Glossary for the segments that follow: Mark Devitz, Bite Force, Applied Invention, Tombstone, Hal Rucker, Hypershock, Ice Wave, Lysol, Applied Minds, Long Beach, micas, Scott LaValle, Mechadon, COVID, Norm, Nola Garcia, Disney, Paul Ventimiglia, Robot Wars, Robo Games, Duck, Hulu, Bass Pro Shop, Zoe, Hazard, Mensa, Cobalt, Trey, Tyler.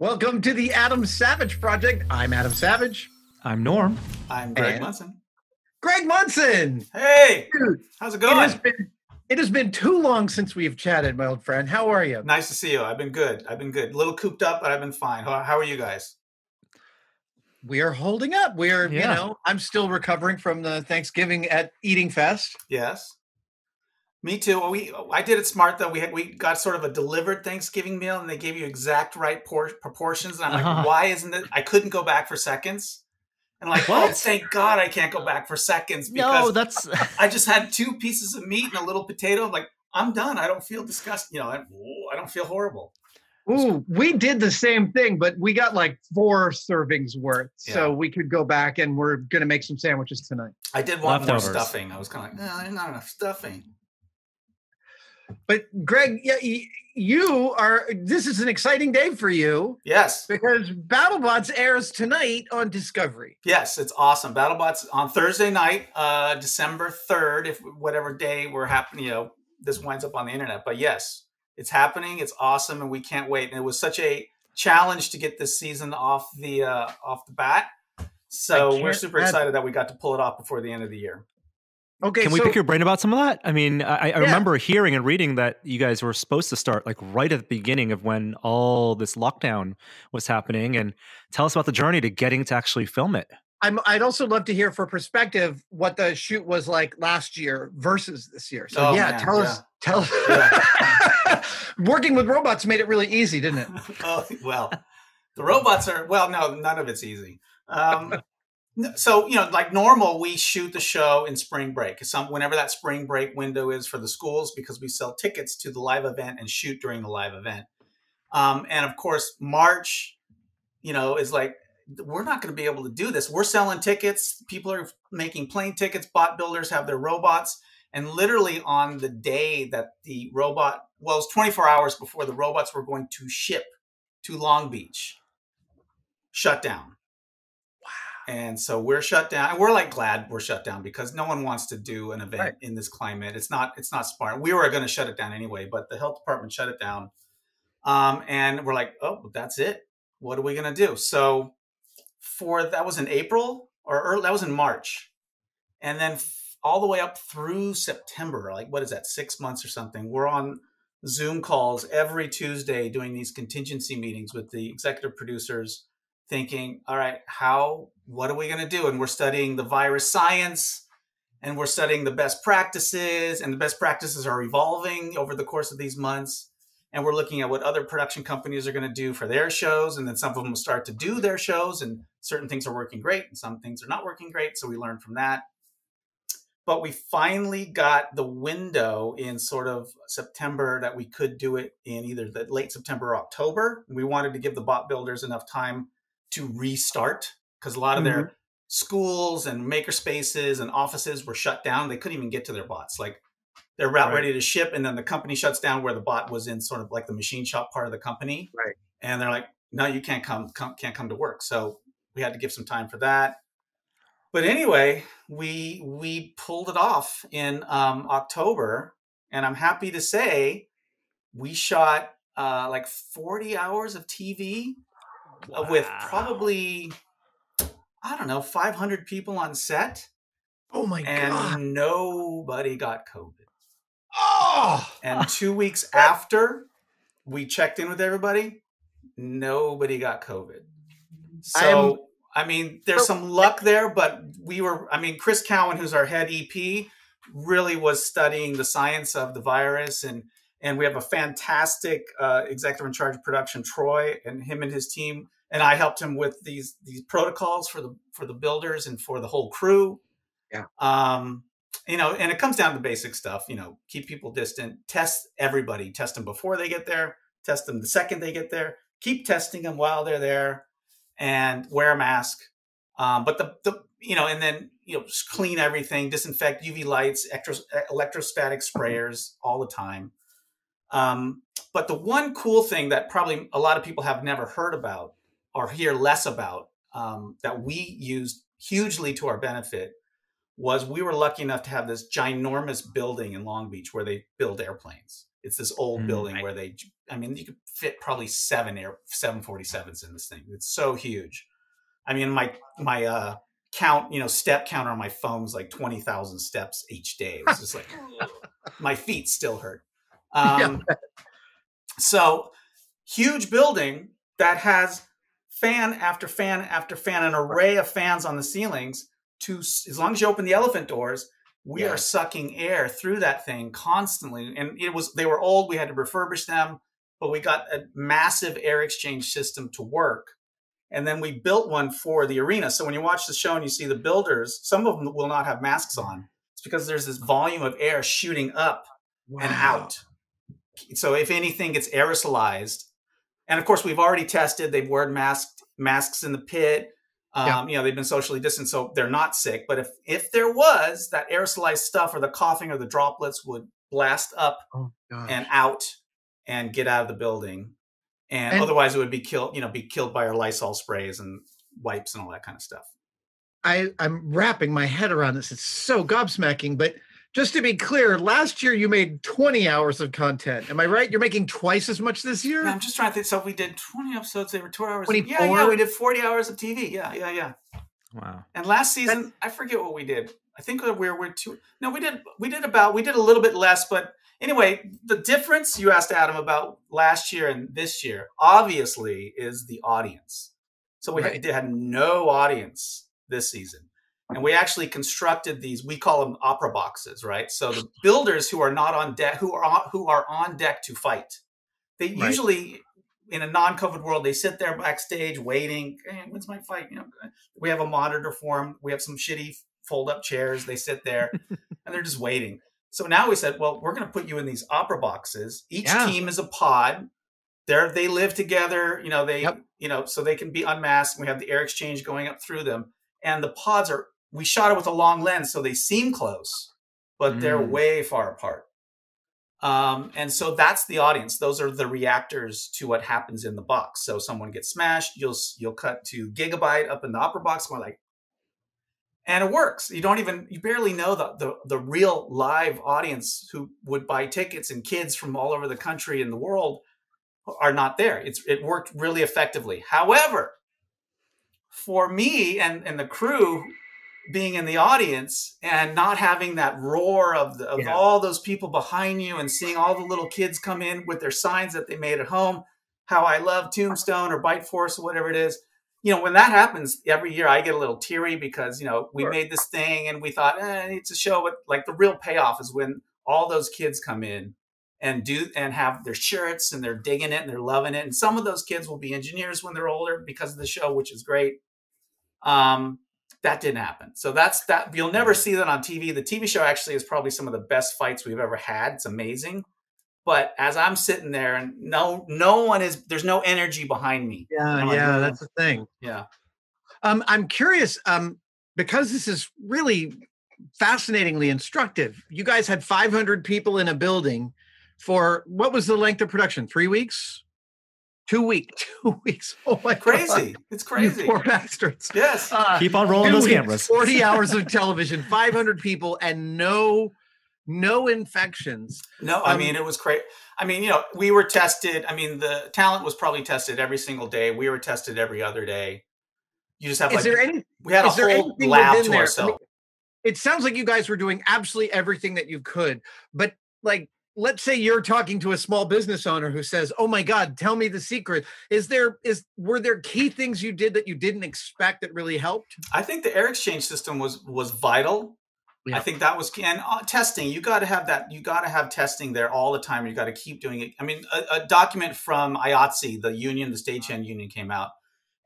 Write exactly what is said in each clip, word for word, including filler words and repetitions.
Welcome to the Adam Savage Project. I'm Adam Savage. I'm Norm. I'm Greg and Munson. Greg Munson! Hey! Dude, how's it going? It has, been, it has been too long since we've chatted, my old friend. How are you? Nice to see you. I've been good. I've been good. A little cooped up, but I've been fine. How are you guys? We are holding up. We're, yeah. you know, I'm still recovering from the Thanksgiving at Eating Fest. Yes. Me too. We I did it smart though. We had, we got sort of a delivered Thanksgiving meal, and they gave you exact right por proportions. And I'm uh-huh. like, why isn't it? I couldn't go back for seconds. And like, what? Oh, thank God I can't go back for seconds because no, that's. I just had two pieces of meat and a little potato. I'm like, I'm done. I don't feel disgusting. You know, I, I don't feel horrible. Ooh, we did the same thing, but we got like four servings worth, yeah. so we could go back, and we're gonna make some sandwiches tonight. I did want Leftovers. more stuffing. I was kind of like, no, there's not enough stuffing. But Greg, you are. This is an exciting day for you. Yes, because BattleBots airs tonight on Discovery. Yes, it's awesome. BattleBots on Thursday night, uh, December third, if whatever day we're happening. You know, this winds up on the internet. But yes, it's happening. It's awesome, and we can't wait. And it was such a challenge to get this season off the uh, off the bat. So we're super excited that we got to pull it off before the end of the year. Okay, Can we so, pick your brain about some of that? I mean, I, I yeah. remember hearing and reading that you guys were supposed to start like right at the beginning of when all this lockdown was happening. And tell us about the journey to getting to actually film it. I'm, I'd also love to hear for perspective what the shoot was like last year versus this year. So oh, yeah, man, tell yeah. us. Tell us. Yeah. Working with robots made it really easy, didn't it? Oh, well, the robots are, well, no, none of it's easy. Um, So, you know, like normal, we shoot the show in spring break, some, whenever that spring break window is for the schools, because we sell tickets to the live event and shoot during the live event. Um, and of course, March, you know, is like, we're not going to be able to do this. We're selling tickets. People are making plane tickets. Bot builders have their robots. And literally on the day that the robot, well, it was twenty-four hours before the robots were going to ship to Long Beach, shut down. And so we're shut down, and we're like glad we're shut down because no one wants to do an event right. in this climate. It's not, it's not smart. We were going to shut it down anyway, but the health department shut it down. Um, and we're like, oh, that's it. What are we going to do? So for, that was in April or early, that was in March. And then all the way up through September, like what is that? Six months or something. We're on Zoom calls every Tuesday doing these contingency meetings with the executive producers, thinking, all right, how, what are we going to do? And we're studying the virus science, and we're studying the best practices, and the best practices are evolving over the course of these months. And we're looking at what other production companies are going to do for their shows. And then some of them will start to do their shows, and certain things are working great and some things are not working great. So we learned from that. But we finally got the window in sort of September that we could do it in either the late September or October. We wanted to give the bot builders enough time to restart, because a lot of their mm-hmm. schools and maker spaces and offices were shut down. They couldn't even get to their bots. Like they're about right. ready to ship, and then the company shuts down where the bot was in sort of like the machine shop part of the company. Right. And they're like, no, you can't come, come can't come to work. So we had to give some time for that. But anyway, we we pulled it off in um, October, and I'm happy to say we shot uh, like forty hours of T V. Wow. With probably, I don't know, five hundred people on set. Oh my and God. And nobody got COVID. Oh! And two weeks after we checked in with everybody, nobody got COVID. So, I, am, I mean, there's some luck there, but we were, I mean, Chris Cowan, who's our head E P, really was studying the science of the virus. And And we have a fantastic uh, executive in charge of production, Troy, and him and his team. And I helped him with these these protocols for the for the builders and for the whole crew. Yeah. Um, you know, and it comes down to basic stuff. You know, keep people distant, test everybody, test them before they get there, test them the second they get there, keep testing them while they're there, and wear a mask. Um, but the the you know, and then you know, just clean everything, disinfect, U V lights, electros electrostatic sprayers all the time. Um, but the one cool thing that probably a lot of people have never heard about or hear less about, um, that we used hugely to our benefit, was we were lucky enough to have this ginormous building in Long Beach where they build airplanes. It's this old mm, building I, where they, I mean, you could fit probably seven air seven forty-sevens in this thing. It's so huge. I mean, my, my, uh, count, you know, step counter on my phone was like twenty thousand steps each day. It was just like, my feet still hurt. Um, yeah. So huge building that has fan after fan after fan, an array of fans on the ceilings to, as long as you open the elephant doors, we yeah. are sucking air through that thing constantly. And it was, they were old. We had to refurbish them, but we got a massive air exchange system to work. And then we built one for the arena. So when you watch the show and you see the builders, some of them will not have masks on. It's because there's this volume of air shooting up wow. and out. So if anything gets aerosolized, and of course we've already tested, they've worn masked masks in the pit. Um, yeah. You know, they've been socially distanced, so they're not sick. But if, if there was that aerosolized stuff or the coughing or the droplets would blast up oh, gosh. and out and get out of the building. And, and otherwise it would be killed, you know, be killed by our Lysol sprays and wipes and all that kind of stuff. I, I'm wrapping my head around this. It's so gobsmacking. But just to be clear, last year you made twenty hours of content. Am I right? You're making twice as much this year? Yeah, I'm just trying to think. So if we did twenty episodes, they were two hours. twenty-four? Yeah, yeah, we did forty hours of T V. Yeah, yeah, yeah. Wow. And last season, That's... I forget what we did. I think we were, we're two. No, we did, we did about, we did a little bit less, but anyway, the difference you asked Adam about last year and this year, obviously, is the audience. So we right. had, had no audience this season. And we actually constructed these, we call them opera boxes, right? So the builders who are not on deck, who are on, who are on deck to fight, they right. usually, in a non-COVID world, they sit there backstage waiting, hey, when's my fight? You know, we have a monitor for them. We have some shitty fold-up chairs. They sit there and they're just waiting. So now we said, well, we're going to put you in these opera boxes. Each yeah. team is a pod. They're, they live together, you know, they, yep. you know, so they can be unmasked. We have the air exchange going up through them. And the pods are, we shot it with a long lens, so they seem close, but mm. they're way far apart. Um, and so that's the audience. Those are the reactors to what happens in the box. So someone gets smashed, you'll, you'll cut to Gigabyte up in the opera box. We're like, and it works. You don't even, you barely know the, the, the real live audience who would buy tickets, and kids from all over the country and the world are not there. It's, it worked really effectively. However, for me and, and the crew being in the audience and not having that roar of, the, of yeah. all those people behind you and seeing all the little kids come in with their signs that they made at home, how I love Tombstone or Bite Force or whatever it is. You know, when that happens every year, I get a little teary because, you know, we sure. made this thing and we thought, eh, it's a show. But like the real payoff is when all those kids come in and do and have their shirts and they're digging it and they're loving it. And some of those kids will be engineers when they're older because of the show, which is great. Um, that didn't happen. So that's that. You'll never see that on T V. The T V show actually is probably some of the best fights we've ever had. It's amazing. But as I'm sitting there and no, no one is, there's no energy behind me. Yeah. Like, yeah. That's the thing. Yeah. Um, I'm curious, um, because this is really fascinatingly instructive. You guys had five hundred people in a building for, what was the length of production? Three weeks, two weeks, two weeks. Oh my crazy. God. It's crazy. You poor bastards. Yes. Uh, Keep on rolling those weeks, cameras. forty hours of television, five hundred people and no, No infections. No, I um, mean, it was crazy. I mean, you know, we were tested. I mean, the talent was probably tested every single day. We were tested every other day. You just have like, there any, we had a whole lab to ourselves. I mean, it sounds like you guys were doing absolutely everything that you could. But like, let's say you're talking to a small business owner who says, oh my God, tell me the secret. Is there, is, were there key things you did that you didn't expect that really helped? I think the air exchange system was, was vital. Yeah. I think that was key. And uh, testing, you got to have that. You got to have testing there all the time. You got to keep doing it. I mean, a, a document from I A T S E, the union, the stagehand union came out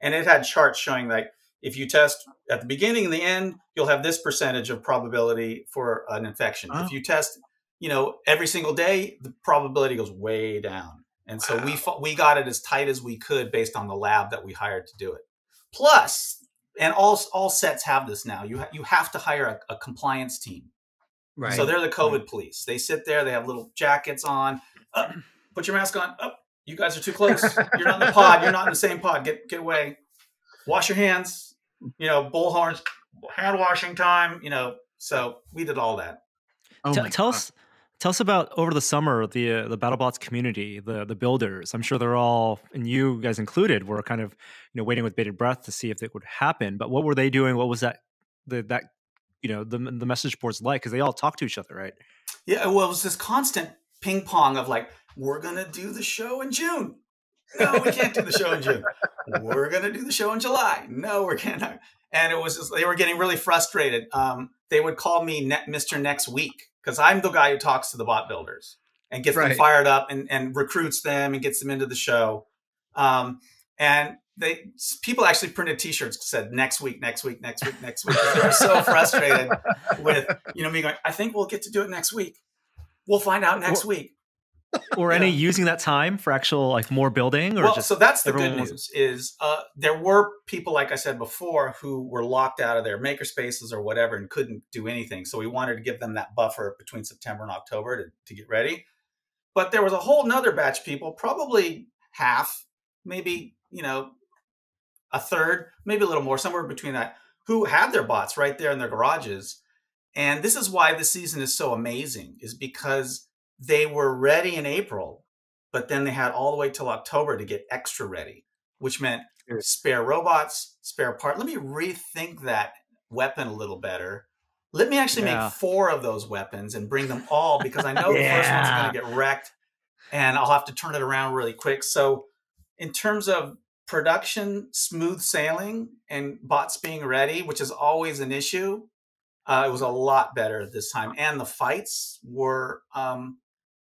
and it had charts showing like if you test at the beginning and the end, you'll have this percentage of probability for an infection. Oh. If you test, you know, every single day, the probability goes way down. And so wow. we we got it as tight as we could based on the lab that we hired to do it. Plus, and all all sets have this now. You ha you have to hire a, a compliance team, right? So they're the COVID right. police. They sit there. They have little jackets on. Uh, put your mask on. Oh, you guys are too close. You're not in the pod. You're not in the same pod. Get get away. Wash your hands. You know, bullhorns. Hand washing time. You know. So we did all that. Oh, tell us. Tell us about over the summer the uh, the BattleBots community, the the builders. I'm sure they're all, and you guys included, were kind of you know waiting with bated breath to see if it would happen. But what were they doing? What was that the, that you know the the message boards like? Because they all talk to each other, right? Yeah, well, it was this constant ping pong of like, we're gonna do the show in June. No, we can't do the show in June. We're gonna do the show in July. No, we can't. And it was just, they were getting really frustrated. Um, they would call me ne Mister Next Week. Because I'm the guy who talks to the bot builders and gets right. them fired up and, and recruits them and gets them into the show. Um, and they people actually printed T-shirts that said next week, next week, next week, next week. They were so frustrated with you know me going, I think we'll get to do it next week. We'll find out next or, week. Or any know. using that time for actual like more building. Or well, just so that's the good news is uh, there were people, like I said before, who were locked out of their maker spaces or whatever and couldn't do anything. So we wanted to give them that buffer between September and October to, to get ready. But there was a whole nother batch of people, probably half, maybe, you know, a third, maybe a little more, somewhere between that, who had their bots right there in their garages. And this is why this season is so amazing, is because they were ready in April, but then they had all the way till October to get extra ready, which meant spare robots, spare part. Let me rethink that weapon a little better. Let me actually yeah. make four of those weapons and bring them all, because I know yeah. the first one's going to get wrecked and I'll have to turn it around really quick. So in terms of production, smooth sailing and bots being ready, which is always an issue, uh, it was a lot better this time. And the fights were... Um,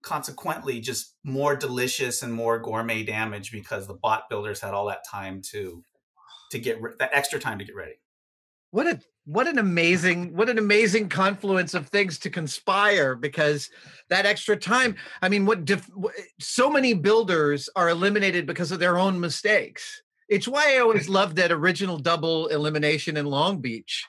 consequently just more delicious and more gourmet damage, because the bot builders had all that time to to get that extra time to get ready. What a what an amazing what an amazing confluence of things to conspire, because that extra time, I mean, what def, so many builders are eliminated because of their own mistakes. It's why I always loved that original double elimination in Long Beach.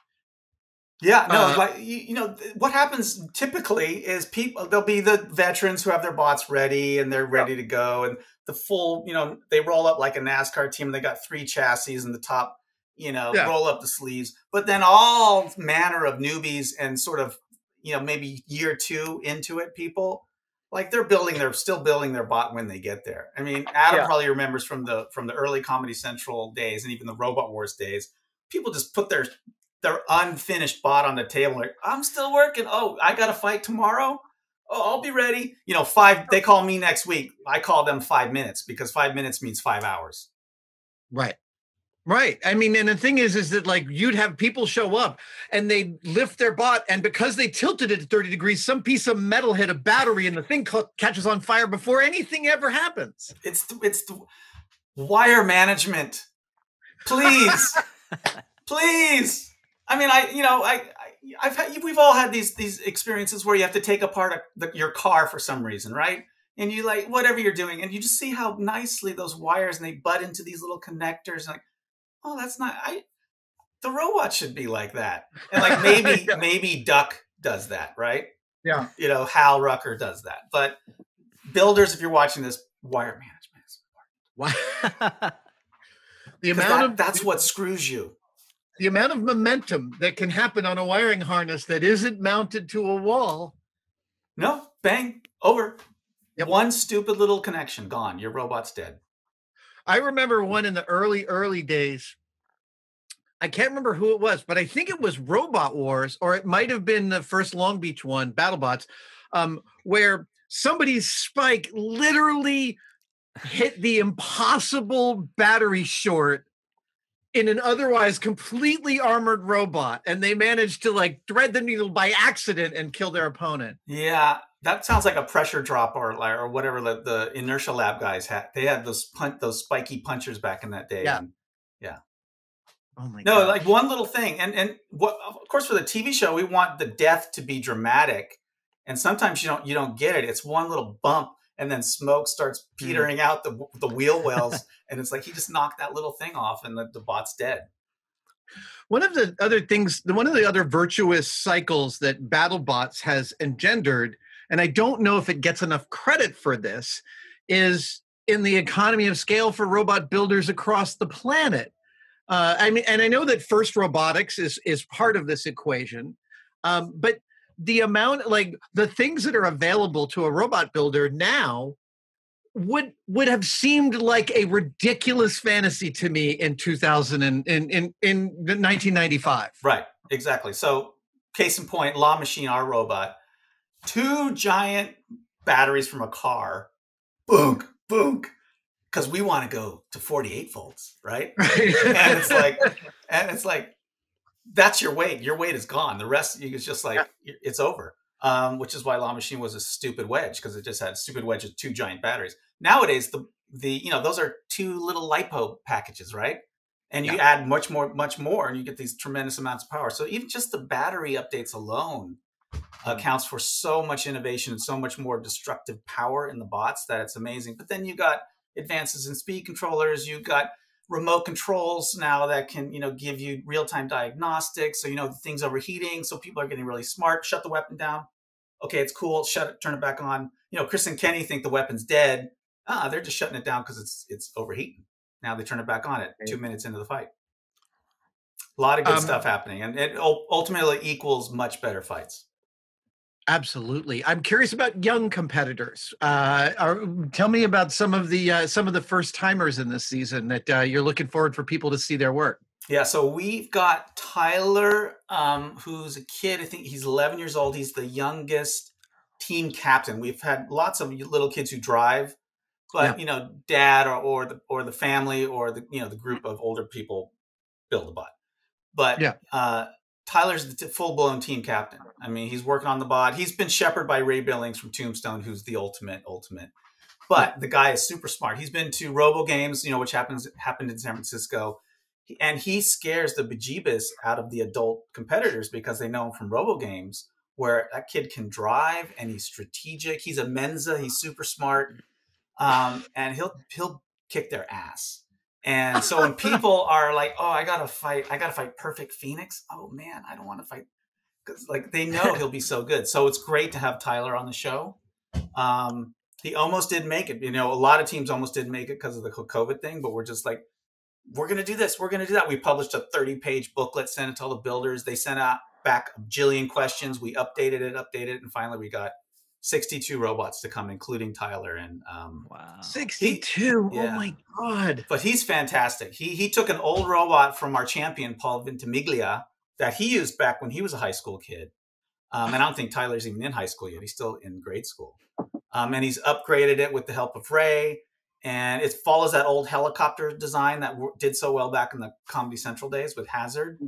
Yeah, no, uh, like, you, you know, what happens typically is people, there'll be the veterans who have their bots ready and they're ready to go. And the full, you know, they roll up like a NASCAR team. And they got three chassis in the top, you know, yeah. roll up the sleeves. But then all manner of newbies and sort of, you know, maybe year two into it, people like they're building, they're still building their bot when they get there. I mean, Adam yeah. probably remembers from the from the early Comedy Central days and even the Robot Wars days, people just put their... their unfinished bot on the table. Like, I'm still working. Oh, I got to fight tomorrow. Oh, I'll be ready. You know, five, they call me next week. I call them five minutes because five minutes means five hours. Right. Right. I mean, and the thing is, is that like you'd have people show up and they lift their bot. And because they tilted it to thirty degrees, some piece of metal hit a battery and the thing catches on fire before anything ever happens. It's, th it's th wire management. Please, please. I mean, I, you know, I, I, I've had, we've all had these, these experiences where you have to take apart a, the, your car for some reason. Right. And you like, whatever you're doing, and you just see how nicely those wires and they butt into these little connectors. And like, oh, that's not, I, the robot should be like that. And like, maybe, yeah. maybe Duck does that. Right. Yeah. You know, Hal Rucker does that, but builders, if you're watching this, wire management is important. Wow. The amount that, of that's what screws you. The amount of momentum that can happen on a wiring harness that isn't mounted to a wall. No, bang, over. Yep. One stupid little connection, gone. Your robot's dead. I remember one in the early, early days. I can't remember who it was, but I think it was Robot Wars, or it might have been the first Long Beach one, BattleBots, um, where somebody's spike literally hit the impossible battery short in an otherwise completely armored robot, and they managed to like thread the needle by accident and kill their opponent. Yeah, that sounds like a pressure drop or or whatever the, the inertia lab guys had. They had those punt those spiky punchers back in that day. Yeah, and, yeah. Oh my no, gosh. Like one little thing, and and what of course for the T V show we want the death to be dramatic, and sometimes you don't you don't get it. It's one little bump, and then smoke starts petering mm. out the, the wheel wells. And it's like, he just knocked that little thing off and the, the bot's dead. One of the other things, one of the other virtuous cycles that BattleBots has engendered, and I don't know if it gets enough credit for this, is in the economy of scale for robot builders across the planet. Uh, I mean, and I know that First Robotics is, is part of this equation, um, but the amount, like the things that are available to a robot builder now would would have seemed like a ridiculous fantasy to me in two thousand and in in, in nineteen ninety-five. Right, exactly. So case in point, Law Machine, our robot, two giant batteries from a car, boonk, boonk, because we want to go to forty-eight volts, right? Right. And it's like, and it's like, that's your weight. Your weight is gone. The rest is just like, yeah. It's over. Um, which is why Law Machine was a stupid wedge, because it just had a stupid wedge of two giant batteries. Nowadays, the the you know those are two little LiPo packages, right? And you yeah. add much more, much more, and you get these tremendous amounts of power. So even just the battery updates alone accounts for so much innovation and so much more destructive power in the bots that it's amazing. But then you got advances in speed controllers. You got remote controls now that can, you know, give you real-time diagnostics. So, you know, the thing's overheating. So people are getting really smart. Shut the weapon down. Okay, it's cool. Shut it, turn it back on. You know, Chris and Kenny think the weapon's dead. Ah, they're just shutting it down because it's it's overheating. Now they turn it back on at two minutes into the fight. A lot of good um, stuff happening. And it ultimately equals much better fights. Absolutely. I'm curious about young competitors. Uh, are, tell me about some of the uh, some of the first timers in this season that uh, you're looking forward for people to see their work. Yeah, so we've got Tyler, um, who's a kid. I think he's eleven years old. He's the youngest team captain. We've had lots of little kids who drive, but yeah. you know, dad or or the or the family or the you know the group of older people build a bot. But yeah. Uh, Tyler's the full-blown team captain. I mean, he's working on the bot. He's been shepherded by Ray Billings from Tombstone, who's the ultimate, ultimate. But the guy is super smart. He's been to Robo Games, you know, which happens happened in San Francisco. And he scares the bejeebus out of the adult competitors because they know him from Robo Games, where that kid can drive and he's strategic. He's a Mensa. He's super smart. Um, and he'll he'll kick their ass. And so when people are like, oh, I got to fight, I got to fight Perfect Phoenix. Oh, man, I don't want to fight. Because like they know he'll be so good. So it's great to have Tyler on the show. Um, he almost did make it. You know, a lot of teams almost didn't make it because of the COVID thing. But we're just like, we're going to do this. We're going to do that. We published a thirty page booklet, sent it to all the builders. They sent out back a jillion questions. We updated it, updated it. And finally, we got sixty-two robots to come, including Tyler. And um wow. sixty-two. He, yeah. Oh my god. But he's fantastic. He he took an old robot from our champion, Paul Ventimiglia, that he used back when he was a high school kid. Um, and I don't think Tyler's even in high school yet. He's still in grade school. Um, and he's upgraded it with the help of Ray. And it follows that old helicopter design that w did so well back in the Comedy Central days with Hazard.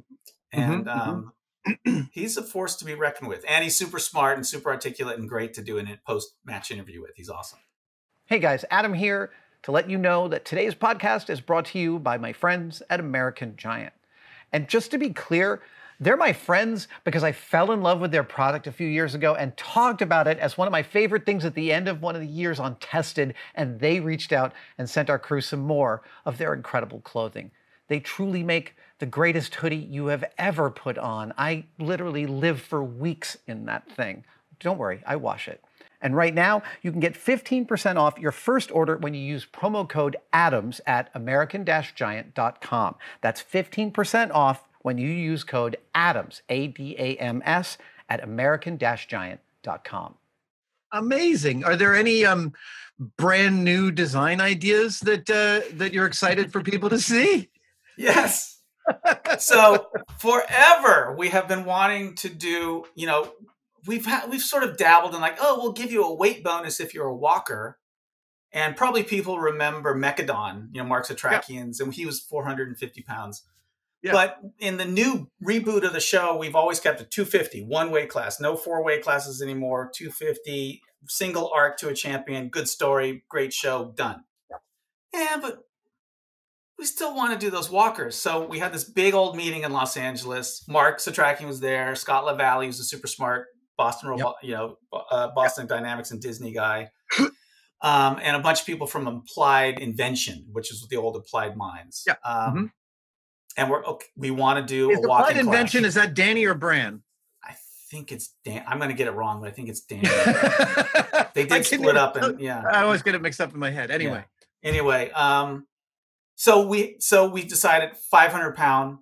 And mm-hmm, um mm-hmm. he's a force to be reckoned with, and he's super smart and super articulate and great to do in a post-match interview with. He's awesome. Hey guys, Adam here to let you know that today's podcast is brought to you by my friends at American Giant. And just to be clear, they're my friends because I fell in love with their product a few years ago and talked about it as one of my favorite things at the end of one of the years on Tested, and they reached out and sent our crew some more of their incredible clothing. They truly make the greatest hoodie you have ever put on. I literally live for weeks in that thing. Don't worry, I wash it. And right now, you can get fifteen percent off your first order when you use promo code ADAMS at American Giant dot com. That's fifteen percent off when you use code ADAMS, A D A M S, at American Giant dot com. Amazing. Are there any um, brand new design ideas that, uh, that you're excited for people to see? Yes. So forever we have been wanting to do, you know, we've had, we've sort of dabbled in like, oh, we'll give you a weight bonus if you're a walker. And probably people remember Mechadon, you know, Mark Setrakian's, yeah. and he was four hundred fifty pounds. Yeah. But in the new reboot of the show, we've always kept a two fifty, one weight class, no four weight classes anymore, two fifty, single arc to a champion, good story, great show, done. Yeah, yeah but we still want to do those walkers. So we had this big old meeting in Los Angeles. Mark Setrakian was there. Scott LaValle was a super smart Boston robot, yep. you know, uh, Boston yep. Dynamics and Disney guy. um, and a bunch of people from Applied Invention, which is the old Applied Minds. Yep. Um, mm-hmm. And we're, okay, we want to do is a walk Applied Invention, clash. Is that Danny or Brand? I think it's Dan. I'm going to get it wrong, but I think it's Danny. They did split up. And yeah, I always get it mixed up in my head. Anyway. Yeah. Anyway. Um, So we so we decided five hundred pound,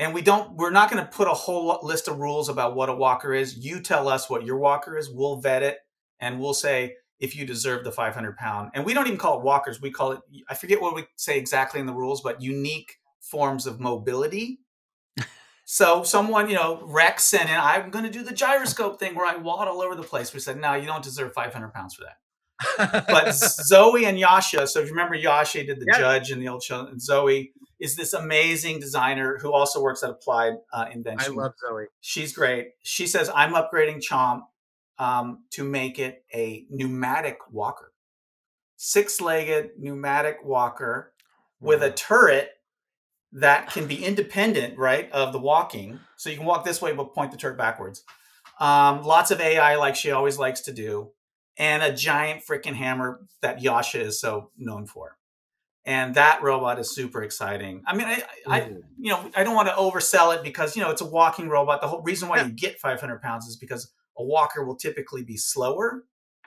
And we don't, we're not going to put a whole list of rules about what a walker is. You tell us what your walker is. We'll vet it. And we'll say if you deserve the five hundred pound. And we don't even call it walkers. We call it, I forget what we say exactly in the rules, but unique forms of mobility. So someone, you know, Rex sent in, I'm going to do the gyroscope thing where I wad all over the place. We said, no, you don't deserve five hundred pounds for that. But Zoe and Yasha, so if you remember, Yasha did the yep. judge in the old show. And Zoe is this amazing designer who also works at Applied uh, Invention. I love Zoe. She's great. She says, I'm upgrading Chomp um, to make it a pneumatic walker. Six-legged pneumatic walker wow. with a turret that can be independent, right, of the walking. So you can walk this way, but point the turret backwards. Um, lots of A I like she always likes to do. And a giant freaking hammer that Yasha is so known for. And that robot is super exciting. I mean, I, I mm. you know, I don't want to oversell it because, you know, it's a walking robot. The whole reason why yeah. you get five hundred pounds is because a walker will typically be slower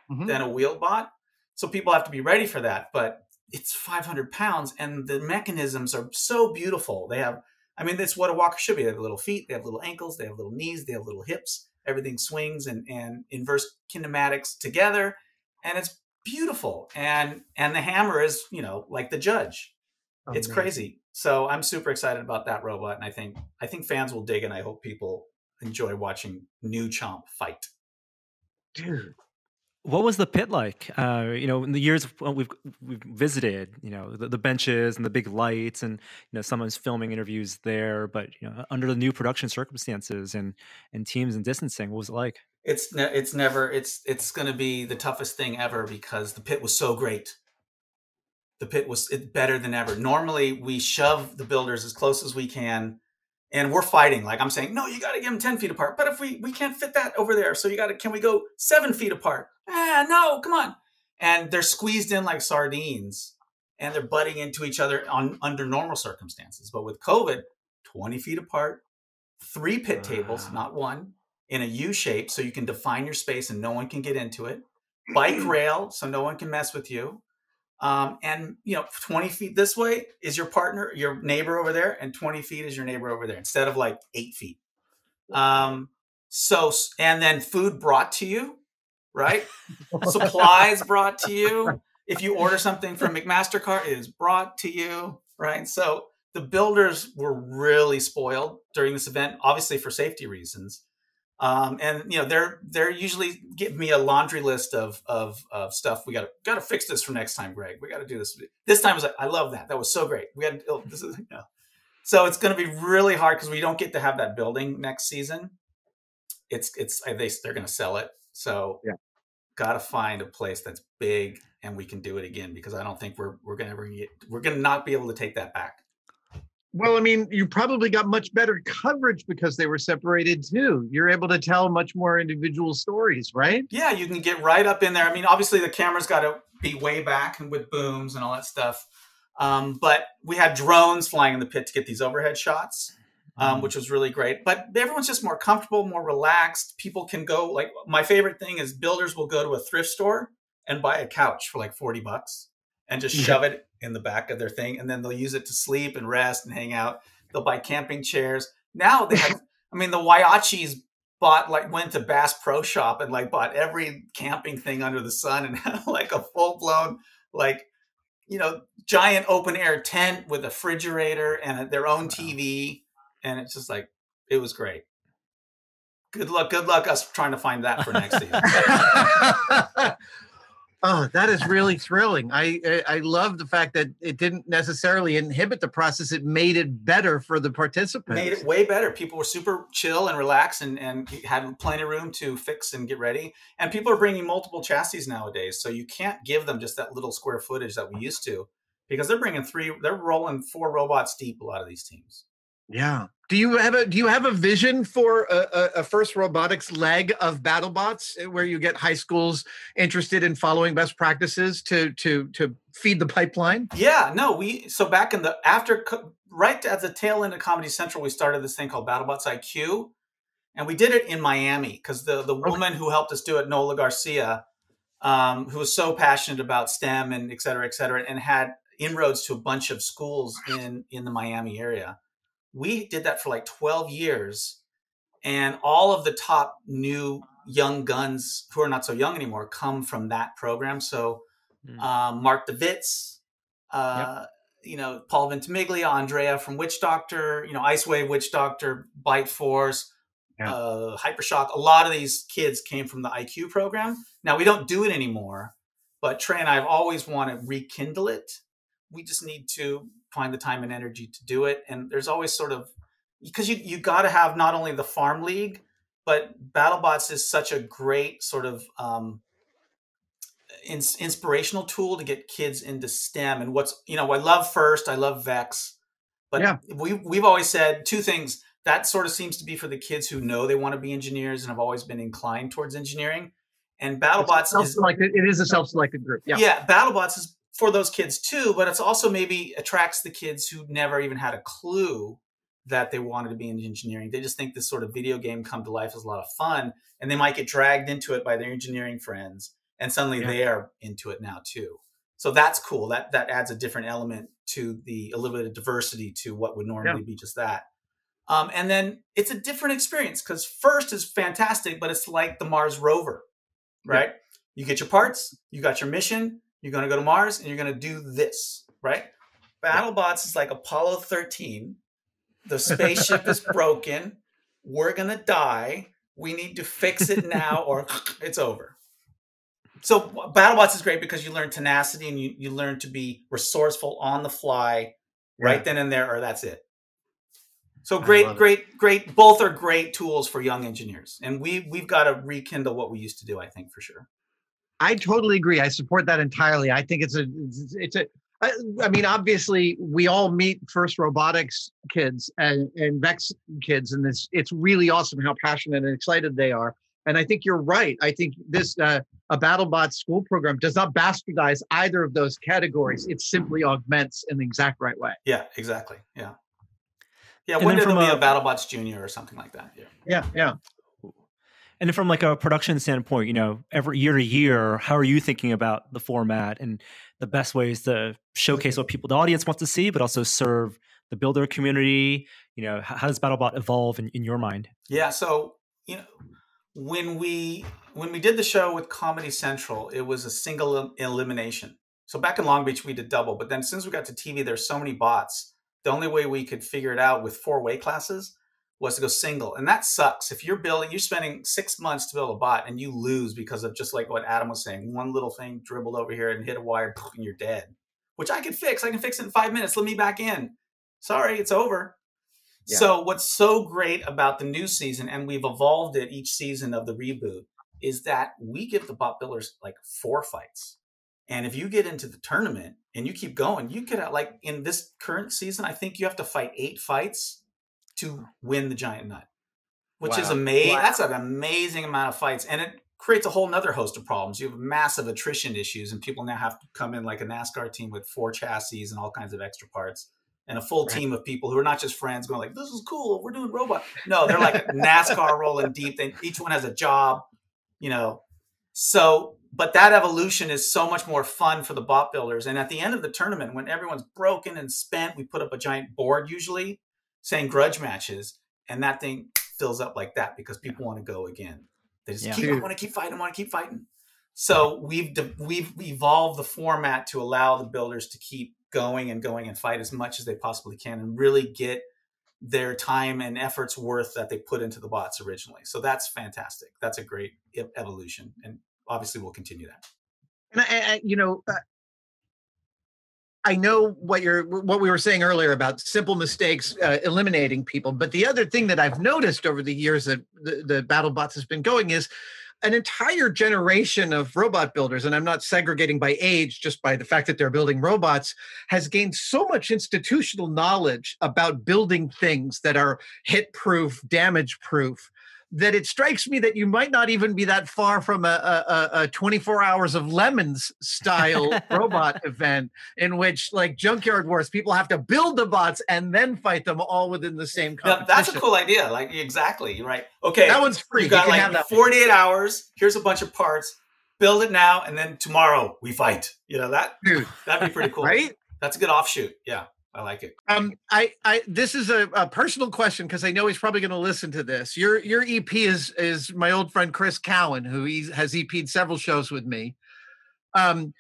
mm-hmm. than a wheel bot. So people have to be ready for that. But it's five hundred pounds, and the mechanisms are so beautiful. They have, I mean, that's what a walker should be. They have little feet, they have little ankles, they have little knees, they have little hips. Everything swings and, and inverse kinematics together, and it's beautiful. And and the hammer is, you know, like the judge. Oh, it's man. crazy. So I'm super excited about that robot, and I think I think fans will dig, and I hope people enjoy watching new Chomp fight. Dude. What was the pit like? Uh, you know, in the years we've we've visited, you know, the, the benches and the big lights, and you know, someone's filming interviews there. But you know, under the new production circumstances and and teams and distancing, what was it like? It's ne it's never it's it's going to be the toughest thing ever because the pit was so great. The pit was it better than ever. Normally, we shove the builders as close as we can. And we're fighting. Like I'm saying, no, you got to give them ten feet apart. But if we, we can't fit that over there. So you got to, can we go seven feet apart? Ah, no, come on. And they're squeezed in like sardines and they're butting into each other on under normal circumstances. But with COVID, twenty feet apart, three pit wow. tables, not one, in a U shape. So you can define your space and no one can get into it. Bike rail. So no one can mess with you. Um, and, you know, twenty feet this way is your partner, your neighbor over there, and twenty feet is your neighbor over there instead of like eight feet. Um, so, and then food brought to you, right? Supplies brought to you. If you order something from McMastercart, it is brought to you, right? So the builders were really spoiled during this event, obviously for safety reasons. Um, and you know, they're, they're usually give me a laundry list of, of, of stuff. We gotta, gotta fix this for next time, Greg. We gotta do this. This time was like, I love that. That was so great. We had, oh, this is, you know. So it's going to be really hard because we don't get to have that building next season. It's, it's, they, they're going to sell it. So yeah. Gotta find a place that's big and we can do it again, because I don't think we're, we're going to ever get, we're going to not be able to take that back. Well, I mean, you probably got much better coverage because they were separated too. You're able to tell much more individual stories, right? Yeah, you can get right up in there. I mean, obviously the camera's got to be way back and with booms and all that stuff. Um, but we had drones flying in the pit to get these overhead shots, um, mm. which was really great. But everyone's just more comfortable, more relaxed. People can go, like, my favorite thing is builders will go to a thrift store and buy a couch for like forty bucks and just yeah. shove it in the back of their thing, and then they'll use it to sleep and rest and hang out. They'll buy camping chairs. Now they have, I mean, the Waiachis bought like went to Bass Pro Shop and like bought every camping thing under the sun and had like a full blown like, you know, giant open air tent with a refrigerator and their own T V, and it's just like it was great. Good luck, good luck us trying to find that for next season. Oh, that is really thrilling. I, I I love the fact that it didn't necessarily inhibit the process. It made it better for the participants. Made it way better. People were super chill and relaxed and, and had plenty of room to fix and get ready. And people are bringing multiple chassis nowadays. So you can't give them just that little square footage that we used to, because they're bringing three, they're rolling four robots deep, a lot of these teams. Yeah. Do you have a do you have a vision for a, a, a First Robotics leg of BattleBots, where you get high schools interested in following best practices to to to feed the pipeline? Yeah, no, we so back in the after right at the tail end of Comedy Central, we started this thing called BattleBots I Q, and we did it in Miami because the the woman okay. who helped us do it, Nola Garcia, um, who was so passionate about STEM and et cetera, et cetera, and had inroads to a bunch of schools in in the Miami area. we did that for like twelve years. And all of the top new young guns who are not so young anymore come from that program. So mm. uh, Mark DeVitz, uh, yep. you know, Paul Ventimiglia, Andrea from Witch Doctor, you know, Ice Wave, Witch Doctor, Bite Force, yeah. uh, Hypershock. A lot of these kids came from the I Q program. Now, we don't do it anymore, but Trey and I have always wanted to rekindle it. We just need to find the time and energy to do it. And there's always sort of, because you, you got to have not only the farm league, but BattleBots is such a great sort of um, ins inspirational tool to get kids into STEM. And what's, you know, I love First, I love Vex, but yeah. we, we've always said two things. That sort of seems to be for the kids who know they want to be engineers and have always been inclined towards engineering. And BattleBots is like, it is a self-selected group. Yeah. Yeah. BattleBots is for those kids too, but it's also maybe attracts the kids who never even had a clue that they wanted to be in engineering. They just think this sort of video game come to life is a lot of fun, and they might get dragged into it by their engineering friends, and suddenly yeah. they are into it now too. So that's cool. That that adds a different element to the, a little bit of diversity to what would normally yeah. be just that. Um, and then it's a different experience because First is fantastic, but it's like the Mars rover, right? Yeah. You get your parts, you got your mission, you're going to go to Mars, and you're going to do this, right? BattleBots yeah. is like Apollo thirteen. The spaceship is broken. We're going to die. We need to fix it now or it's over. So BattleBots is great because you learn tenacity and you, you learn to be resourceful on the fly yeah. right then and there, or that's it. So great, great, great. Both are great tools for young engineers. And we, we've got to rekindle what we used to do, I think, for sure. I totally agree. I support that entirely. I think it's a, it's a, I, I mean, obviously, we all meet First Robotics kids and, and Vex kids, and this, it's really awesome how passionate and excited they are. And I think you're right. I think this uh, a BattleBots school program does not bastardize either of those categories. It simply augments in the exact right way. Yeah, exactly. Yeah. Yeah, when did there be a BattleBots Junior or something like that? Yeah, yeah. yeah. And from like a production standpoint, you know, every year to year, how are you thinking about the format and the best ways to showcase what people, the audience wants to see, but also serve the builder community? You know, how does BattleBot evolve in, in your mind? Yeah. So, you know, when we, when we did the show with Comedy Central, it was a single elimination. So back in Long Beach, we did double, but then since we got to T V, there's so many bots. The only way we could figure it out with four way classes was to go single. And that sucks. If you're building, you're spending six months to build a bot and you lose because of just like what Adam was saying, one little thing dribbled over here and hit a wire and you're dead, which I can fix. I can fix it in five minutes. Let me back in. Sorry, it's over. Yeah. So what's so great about the new season, and we've evolved it each season of the reboot, is that we give the bot builders like four fights. And if you get into the tournament and you keep going, you could, like in this current season, I think you have to fight eight fights to win the giant nut, which wow. is amazing. Wow. That's an amazing amount of fights. And it creates a whole nother host of problems. You have massive attrition issues, and people now have to come in like a NASCAR team with four chassis and all kinds of extra parts and a full right. team of people who are not just friends going like, this is cool, we're doing robot. No, they're like NASCAR rolling deep. They, each one has a job, you know? So, but that evolution is so much more fun for the bot builders. And at the end of the tournament, when everyone's broken and spent, we put up a giant board usually saying grudge matches, and that thing fills up like that because people want to go again. They just yeah. keep, I want to keep fighting, I want to keep fighting. So we've we've evolved the format to allow the builders to keep going and going and fight as much as they possibly can and really get their time and efforts worth that they put into the bots originally. So that's fantastic. That's a great evolution, and obviously we'll continue that. And I, I, you know, uh, I know what you're, what we were saying earlier about simple mistakes uh, eliminating people, but the other thing that I've noticed over the years that the, the BattleBots has been going is an entire generation of robot builders, and I'm not segregating by age, just by the fact that they're building robots, has gained so much institutional knowledge about building things that are hit-proof, damage-proof, that it strikes me that you might not even be that far from a, a, a twenty-four hours of lemons style robot event in which, like Junkyard Wars, people have to build the bots and then fight them all within the same competition. Now, that's a cool idea. Like, exactly. Right. Okay. That one's free. You got you like have that forty-eight hours. Here's a bunch of parts. Build it now. And then tomorrow we fight. You know, that, Dude. that'd be pretty cool. Right? That's a good offshoot. Yeah. I like it. Um, I, I, this is a, a personal question because I know he's probably going to listen to this. Your, your E P is is my old friend Chris Cowan, who he has E P'd several shows with me. Um,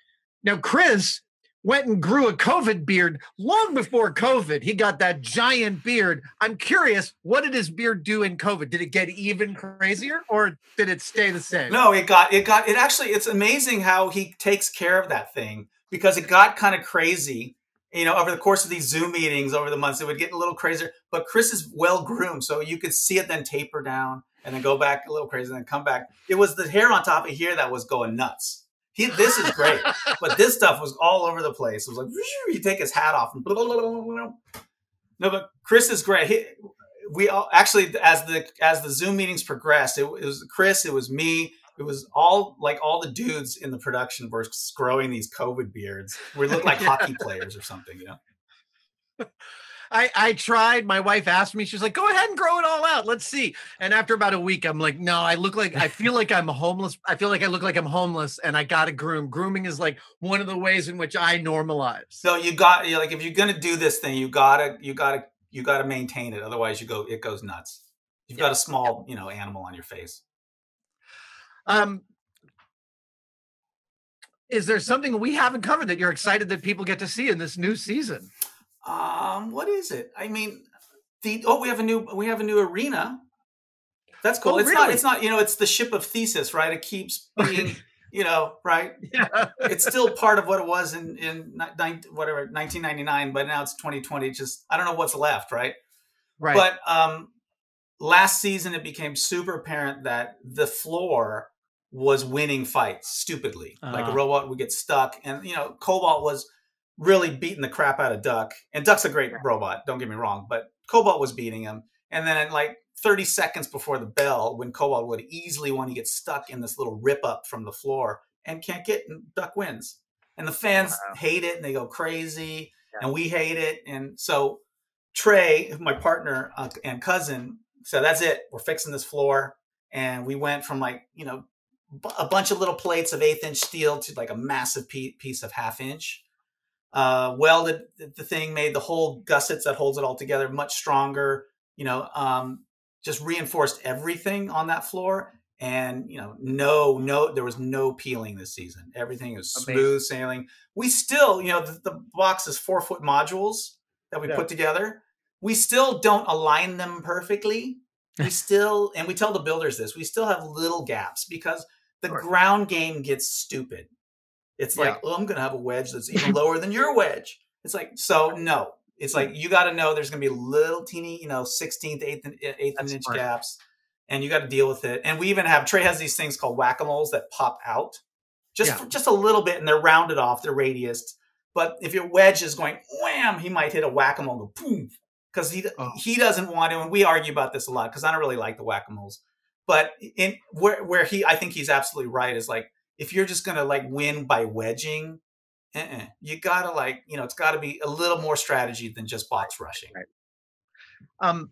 now Chris went and grew a COVID beard long before COVID. He got that giant beard. I'm curious, what did his beard do in COVID? Did it get even crazier, or did it stay the same? No, it got, it got, it actually. It's amazing how he takes care of that thing because it got kind of crazy. You know, over the course of these Zoom meetings over the months, it would get a little crazier. But Chris is well-groomed, so you could see it then taper down and then go back a little crazy and then come back. It was the hair on top of here that was going nuts. He, this is great. But this stuff was all over the place. It was like, you take his hat off. And blah, blah, blah, blah, blah. No, but Chris is great. He, we all, actually, as the as the Zoom meetings progressed, it, it was Chris, it was me. It was all like all the dudes in the production were growing these COVID beards. We looked like yeah. hockey players or something, you know? I, I tried. My wife asked me, she's like, go ahead and grow it all out. Let's see. And after about a week, I'm like, no, I look like, I feel like I'm homeless. I feel like I look like I'm homeless and I got to groom. Grooming is like one of the ways in which I normalize. So you got, you're like, if you're going to do this thing, you gotta, you gotta, you gotta maintain it. Otherwise you go, it goes nuts. You've yeah. got a small, you know, animal on your face. Um, is there something we haven't covered that you're excited that people get to see in this new season? Um, what is it? I mean, the, oh, we have a new, we have a new arena. That's cool. Oh, it's really? not, it's not, you know, it's the ship of Thesis, right? It keeps being, you know, right. Yeah. It's still part of what it was in, in whatever, nineteen ninety-nine, but now it's twenty twenty. Just, I don't know what's left. Right. Right. But, um, last season, it became super apparent that the floor was winning fights stupidly. Uh-huh. Like a robot would get stuck. And, you know, Cobalt was really beating the crap out of Duck. And Duck's a great robot, don't get me wrong. But Cobalt was beating him. And then like thirty seconds before the bell, when Cobalt would easily want to get stuck in this little rip up from the floor and can't get, and Duck wins. And the fans wow. hate it and they go crazy. Yeah. And we hate it. And so Trey, my partner uh, and cousin, so that's it. We're fixing this floor. And we went from like, you know, a bunch of little plates of eighth inch steel to like a massive piece of half inch. Uh, welded the thing, made the whole gussets that holds it all together much stronger, you know, um, just reinforced everything on that floor. And, you know, no, no, there was no peeling this season. Everything was amazing. Smooth sailing. We still, you know, the, the box is four foot modules that we yeah. put together. We still don't align them perfectly. We still, and we tell the builders this, we still have little gaps because the sure. ground game gets stupid. It's yeah. like, oh, I'm going to have a wedge that's even lower than your wedge. It's like, so no, it's like, you got to know there's going to be little teeny, you know, sixteenth, eighth, eighth inch smart. gaps, and you got to deal with it. And we even have, Trey has these things called whack-a-moles that pop out just, yeah. for, just a little bit, and they're rounded off, they're radiused. But if your wedge is going, wham, he might hit a whack-a-mole, go boom. Because he oh. he doesn't want to, and we argue about this a lot. Because I don't really like the whack-a-moles, but in where where he, I think he's absolutely right. Is like if you're just gonna like win by wedging, uh-uh, you gotta like you know it's gotta be a little more strategy than just bots rushing. Right. Um,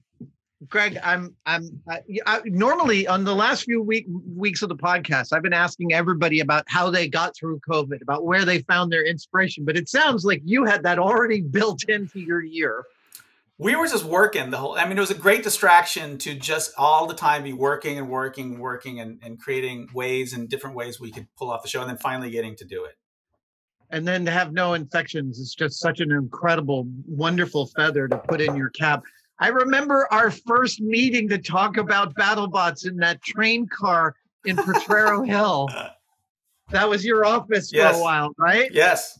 Greg, I'm I'm I, I, normally on the last few week weeks of the podcast, I've been asking everybody about how they got through COVID, about where they found their inspiration. But it sounds like you had that already built into your year. We were just working the whole, I mean, it was a great distraction to just all the time be working and working and working and, and creating ways and different ways we could pull off the show and then finally getting to do it. And then to have no infections is just such an incredible, wonderful feather to put in your cap. I remember our first meeting to talk about BattleBots in that train car in Potrero Hill. That was your office for yes. a while, right? Yes.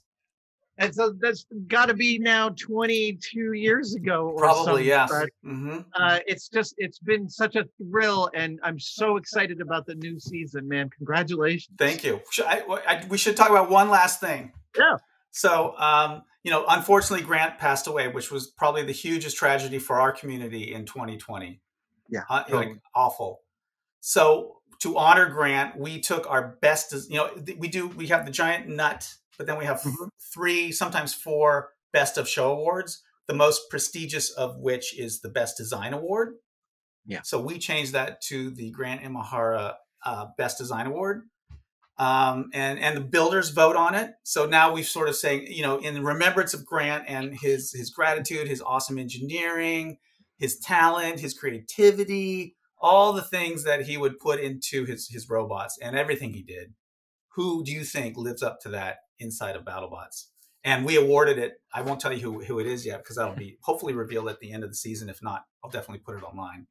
And so that's got to be now twenty-two years ago. Or Probably, yeah. Right? Mm-hmm. uh, it's just, it's been such a thrill. And I'm so excited about the new season, man. Congratulations. Thank you. I, I, we should talk about one last thing. Yeah. So, um, you know, unfortunately, Grant passed away, which was probably the hugest tragedy for our community in twenty twenty. Yeah. Uh, totally. Like awful. So to honor Grant, we took our best, you know, we do, we have the giant nut. But then we have three, sometimes four best of show awards, the most prestigious of which is the best design award. Yeah. So we changed that to the Grant Imahara uh, best design award. Um, and, and the builders vote on it. So now we've sort of saying, you know, in remembrance of Grant and his, his gratitude, his awesome engineering, his talent, his creativity, all the things that he would put into his, his robots and everything he did. Who do you think lives up to that inside of BattleBots? And we awarded it. I won't tell you who, who it is yet, because that'll be hopefully revealed at the end of the season. If not, I'll definitely put it online.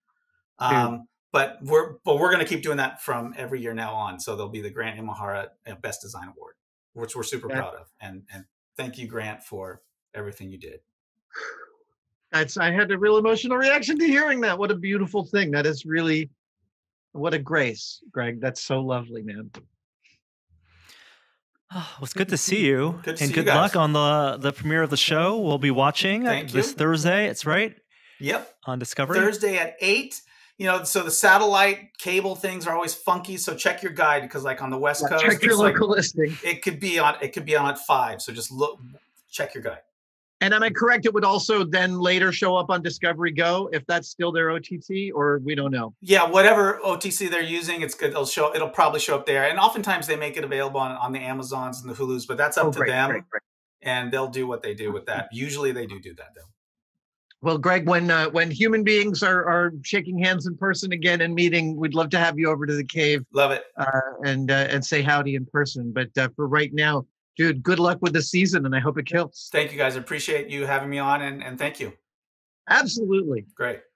Um, Dude. But we're but we're going to keep doing that from every year now on. So there'll be the Grant Imahara Best Design Award, which we're super yeah. proud of. And and thank you, Grant, for everything you did. That's, I had a real emotional reaction to hearing that. What a beautiful thing. That is really, what a grace, Greg. That's so lovely, man. Oh, well, it's good to see you. Good to and see good you luck on the, the premiere of the show. We'll be watching thank this you. Thursday. It's right. Yep. On Discovery. Thursday at eight. You know, so the satellite cable things are always funky. So check your guide, because like on the West yeah, Coast, check your local like, listing. It could be on. It could be on at five. So just look, check your guide. And am I correct? It would also then later show up on Discovery Go if that's still their O T T, or we don't know. Yeah, whatever O T C they're using, it's good. It'll show. It'll probably show up there. And oftentimes they make it available on, on the Amazons and the Hulus, but that's up oh, to great, them, great, great. And they'll do what they do with that. Usually they do do that though. Well, Greg, when uh, when human beings are, are shaking hands in person again and meeting, we'd love to have you over to the cave. Love it. Uh, and uh, and say howdy in person. But uh, for right now, dude, good luck with the season, and I hope it kills. Thank you, guys. I appreciate you having me on, and, and thank you. Absolutely. Great.